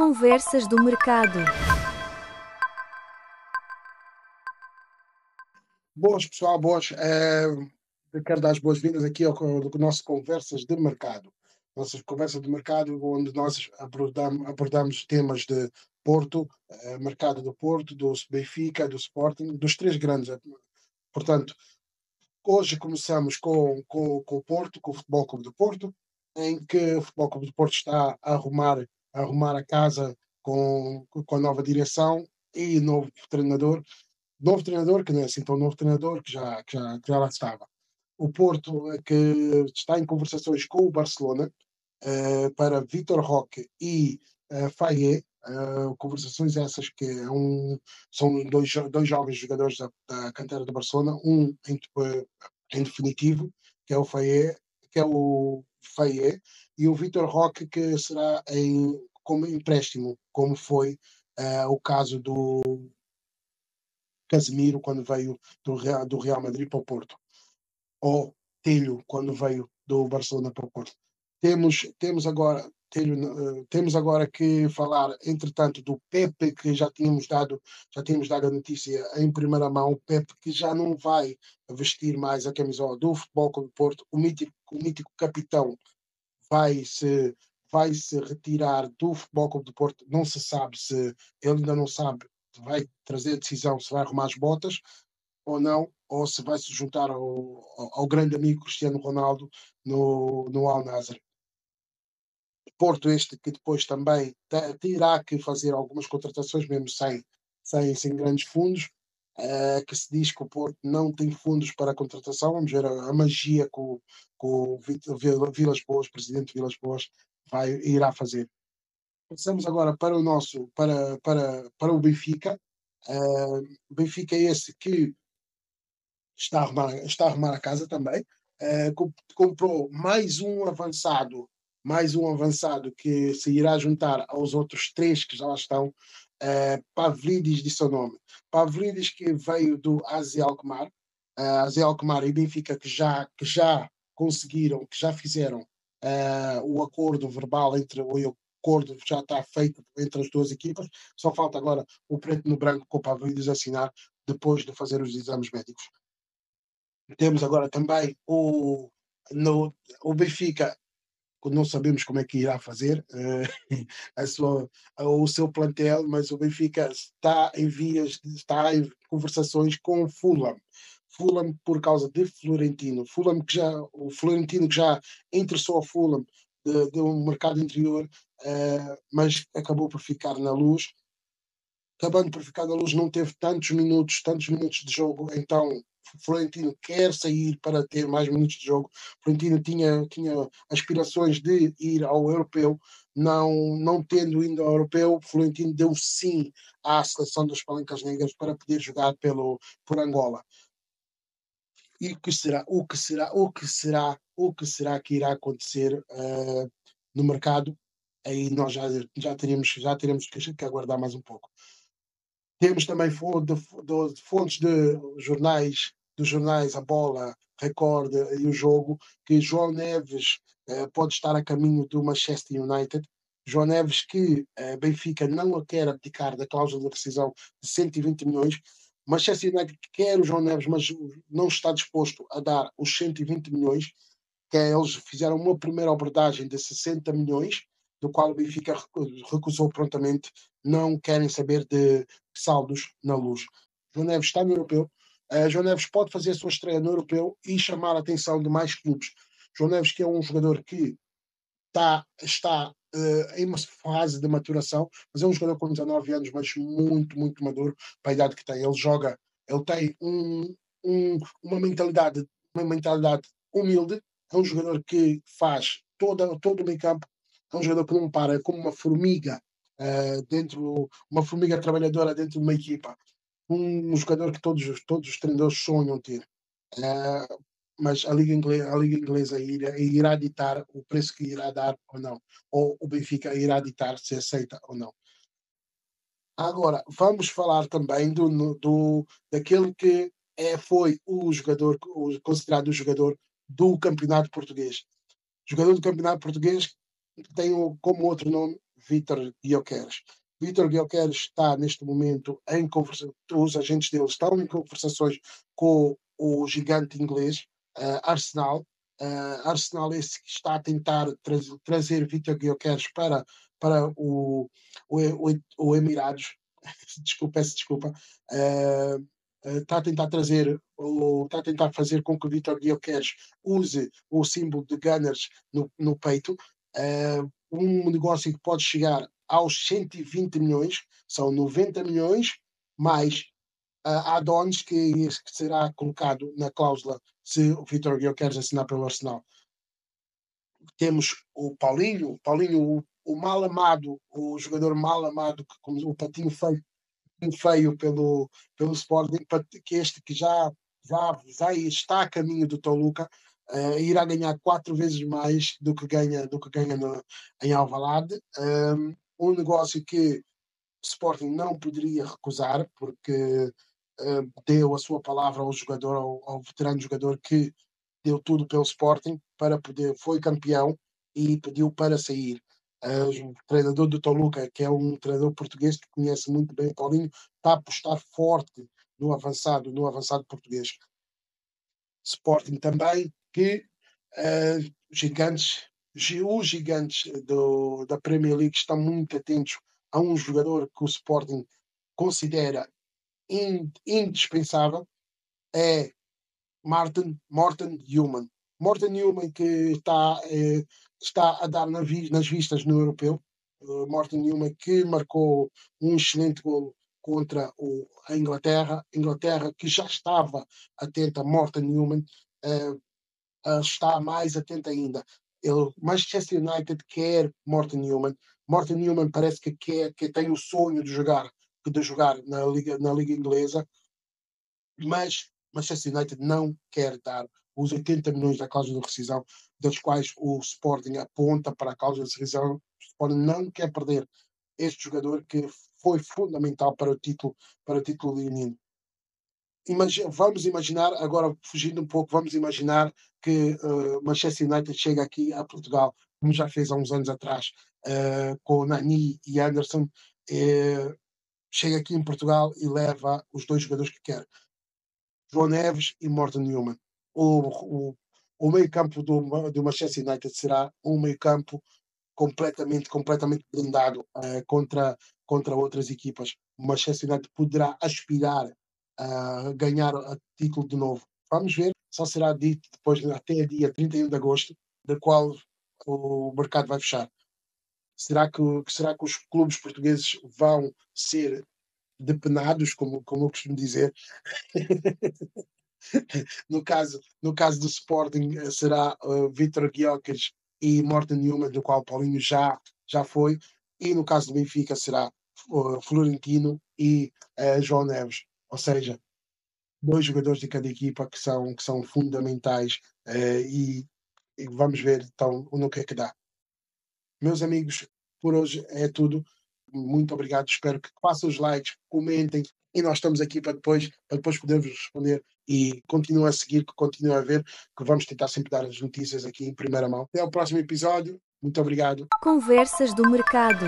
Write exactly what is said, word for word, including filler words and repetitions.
Conversas do mercado. Boas, pessoal, boas. É, eu quero dar as boas-vindas aqui ao, ao nosso Conversas de Mercado. Nossas conversas de mercado, onde nós abordamos, abordamos temas de Porto, eh, mercado do Porto, do Benfica, do Sporting, dos três grandes. Portanto, hoje começamos com, com, com o Porto, com o Futebol Clube do Porto, em que o Futebol Clube do Porto está a arrumar a, arrumar a casa com, com a nova direção e novo treinador, novo treinador, que não é assim tão novo treinador, que já, que já, que já lá estava. O Porto, que está em conversações com o Barcelona eh, para Vitor Roque e eh, Faye, eh, conversações essas que é um, são dois, dois jovens jogadores da, da cantera do Barcelona, um em, em definitivo, que é o Faye, que é o Faye, e o Vitor Roque, que será em, como empréstimo, como foi eh, o caso do Casemiro quando veio do Real, do Real Madrid para o Porto, ou Telmo quando veio do Barcelona para o Porto. Temos, temos, agora, Telmo, uh, temos agora que falar, entretanto, do Pepe, que já tínhamos dado, já tínhamos dado a notícia em primeira mão, o Pepe que já não vai vestir mais a camisola do Futebol Clube do Porto. O mítico, o mítico capitão vai se, vai se retirar do Futebol Clube do Porto, não se sabe se, ele ainda não sabe, vai trazer a decisão se vai arrumar as botas ou não, ou se vai se juntar ao, ao, ao grande amigo Cristiano Ronaldo no, no Al-Nassr. Porto este que depois também terá que fazer algumas contratações, mesmo sem, sem, sem grandes fundos, é, que se diz que o Porto não tem fundos para a contratação. Vamos ver a, a magia que o, que o Vilas Boas, presidente Vilas Boas, vai, irá fazer. Passamos agora para o nosso, para, para, para o Benfica. O uh, Benfica é esse que está a arrumar, está a, arrumar a casa também. Uh, comprou mais um avançado, mais um avançado que se irá juntar aos outros três que já lá estão. Uh, Pavlidis de seu nome. Pavlidis que veio do A Z Alkmaar. Uh, A Z Alkmaar e Benfica que já, que já conseguiram, que já fizeram uh, o acordo verbal entre o eu. Acordo já está feito entre as duas equipas, só falta agora o preto no branco com o Pavlidis assinar depois de fazer os exames médicos. Temos agora também o, no, o Benfica, não sabemos como é que irá fazer uh, a sua, a, o seu plantel, mas o Benfica está em vias, está em conversações com o Fulham. Fulham por causa de Florentino. Fulham que já, o Florentino que já interessou ao Fulham de, de um mercado interior, uh, mas acabou por ficar na luz. Acabando por ficar na luz, não teve tantos minutos, tantos minutos de jogo, então Florentino quer sair para ter mais minutos de jogo. Florentino tinha, tinha aspirações de ir ao europeu, não, não tendo ido ao europeu, Florentino deu sim à seleção das Palancas Negras para poder jogar pelo, por Angola. E que será, o que será, o que será, o que será que irá acontecer uh, no mercado? Aí nós já, já, teremos, já teremos que aguardar mais um pouco. Temos também fontes de jornais, dos jornais A Bola, Record e O Jogo, que João Neves uh, pode estar a caminho do Manchester United. João Neves que uh, Benfica não quer abdicar da cláusula de rescisão de cento e vinte milhões. Manchester United quer o João Neves, mas não está disposto a dar os cento e vinte milhões, que eles fizeram uma primeira abordagem de sessenta milhões, do qual o Benfica recusou prontamente, não querem saber de saldos na luz. João Neves está no europeu, uh, João Neves pode fazer a sua estreia no europeu e chamar a atenção de mais clubes. João Neves que é um jogador que está... está Uh, em uma fase de maturação, mas é um jogador com dezanove anos, mas muito, muito maduro para a idade que tem. Ele joga, ele tem um, um, uma mentalidade, uma mentalidade humilde, é um jogador que faz toda, todo o meio campo, é um jogador que não para, é como uma formiga, uh, dentro, uma formiga trabalhadora dentro de uma equipa, um, um jogador que todos, todos os treinadores sonham ter. Uh, mas a Liga Inglesa, a Liga Inglesa irá, irá ditar o preço que irá dar ou não, ou o Benfica irá ditar se aceita ou não. Agora, vamos falar também do, do, daquele que é, foi o jogador, o, considerado o jogador do Campeonato Português. Jogador do Campeonato Português, que tem como outro nome Viktor Gyökeres. Viktor Gyökeres está neste momento em conversações, os agentes dele estão em conversações com o gigante inglês uh, Arsenal. Uh, Arsenal esse que está a tentar tra trazer Viktor Gyökeres para, para o, o, o Emirados. desculpa, peço desculpa. Uh, está a tentar trazer, ou está a tentar fazer com que o Viktor Gyökeres use o símbolo de Gunners no, no peito. Uh, um negócio que pode chegar aos cento e vinte milhões, são noventa milhões, mais uh, add-ons que, que será colocado na cláusula se o Viktor Gyökeres assinar pelo Arsenal. Temos o Paulinho, Paulinho o, o mal amado, o jogador mal amado, que, como o patinho feio, feio pelo, pelo Sporting, que este que já, já, já está a caminho do Toluca, uh, irá ganhar quatro vezes mais do que ganha, do que ganha no, em Alvalade. Um, um negócio que o Sporting não poderia recusar, porque uh, deu a sua palavra ao jogador, ao, ao veterano jogador que deu tudo pelo Sporting, para poder, foi campeão e pediu para sair. Uh, o treinador do Toluca, que é um treinador português que conhece muito bem Paulinho, está a apostar forte no avançado, no avançado português. Sporting também, que uh, gigantes, os gigantes do, da Premier League estão muito atentos a um jogador que o Sporting considera in, indispensável, é Morten, Morten Newman. Morten Newman que está... Uh, está a dar nas vistas no europeu. Uh, Morten Hjulmand que marcou um excelente golo contra o, a Inglaterra Inglaterra que já estava atenta. Morten Hjulmand uh, uh, está mais atenta ainda. Ele, Manchester United quer Morten Hjulmand. Morten Hjulmand parece que quer, que tem o sonho de jogar de jogar na liga, na liga inglesa, mas Manchester United não quer dar os oitenta milhões da cláusula de rescisão, dos quais o Sporting aponta para a cláusula de rescisão. O Sporting não quer perder este jogador que foi fundamental para o título, para o título leonino. Imagina, vamos imaginar, agora fugindo um pouco, vamos imaginar que uh, Manchester United chega aqui a Portugal, como já fez há uns anos atrás, uh, com Nani e Anderson, uh, chega aqui em Portugal e leva os dois jogadores que quer, João Neves e Morten Newman. O, o, o meio-campo do, do Manchester United será um meio-campo completamente, completamente blindado uh, contra, contra outras equipas. O Manchester United poderá aspirar a uh, ganhar o título de novo. Vamos ver, só será dito depois, até dia trinta e um de agosto, da qual o mercado vai fechar. Será que, será que os clubes portugueses vão ser depenados, como, como eu costumo dizer? No caso, no caso do Sporting será uh, Viktor Gyökeres e Morten Newman, do qual Paulinho já, já foi, e no caso do Benfica será uh, Florentino e uh, João Neves, ou seja, dois jogadores de cada equipa que são, que são fundamentais, uh, e, e vamos ver então no que é que dá. Meus amigos, por hoje é tudo, muito obrigado, espero que façam os likes, comentem, e nós estamos aqui para depois, para depois podermos responder, e continuem a seguir, que continuem a ver, que vamos tentar sempre dar as notícias aqui em primeira mão. Até ao próximo episódio, muito obrigado. Conversas do Mercado.